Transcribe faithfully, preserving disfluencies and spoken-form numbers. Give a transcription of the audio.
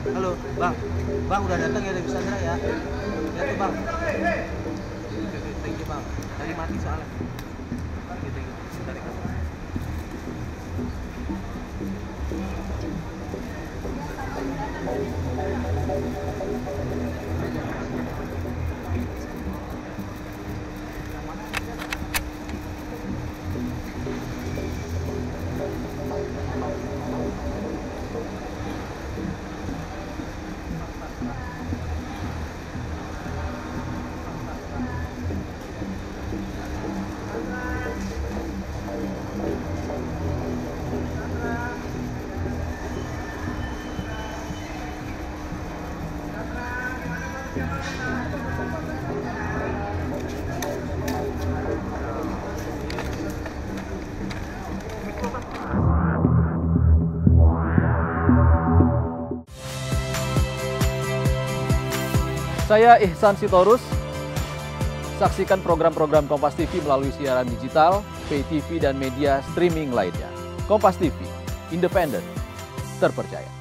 Halo, Bang. Bang udah datang ya dari Sandra ya. Ya tuh, Bang. Thank you, Bang. Tadi mati soalnya. Saya Ihsan Sitorus, saksikan program-program Kompas T V melalui siaran digital, pay T V, dan media streaming lainnya. Kompas T V, independen, terpercaya.